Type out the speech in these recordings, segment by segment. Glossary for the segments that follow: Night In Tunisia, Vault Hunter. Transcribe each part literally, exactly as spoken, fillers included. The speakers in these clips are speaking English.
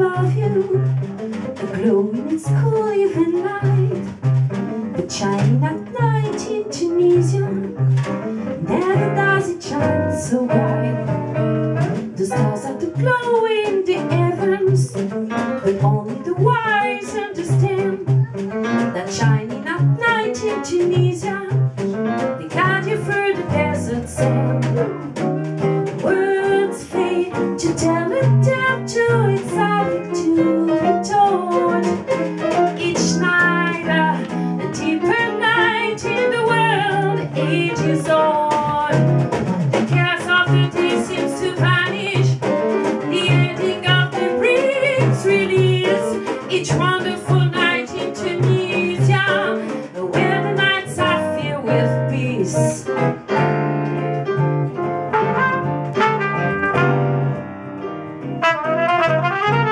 above you, a glow in its cool even light, the shining at night in Tunisia never does it shine so bright. The stars are to glow in the heavens, but only the wise understand that shining at night in Tunisia, they guide you through the desert sand. Tell a tale to inside to be told. Each night uh, a deeper night in the world ages on. The cares of the day seems to vanish, the ending of the brings release. Each wonderful night in Tunisia, where the nights are filled with peace. Thank you.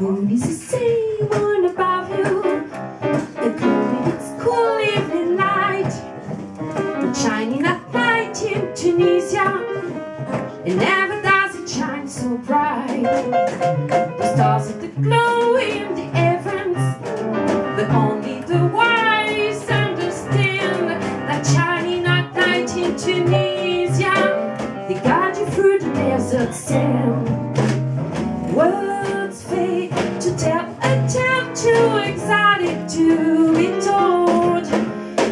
want me to say one about you. The cold is cool evening light, but shining that night in Tunisia, it never does it shine so bright. The stars that glow in the heavens, but only the wise understand that shining that night in Tunisia, they guide you through the desert sand. Words fade to tell a tale too exotic to be told.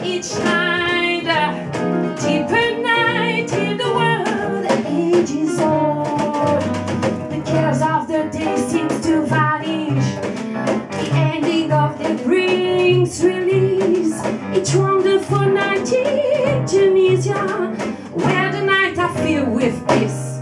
Each night, a deeper night in the world, ages old. The cares of the day seems to vanish. The ending of the brings release. It's wonderful night in Tunisia, where the night I feel with peace.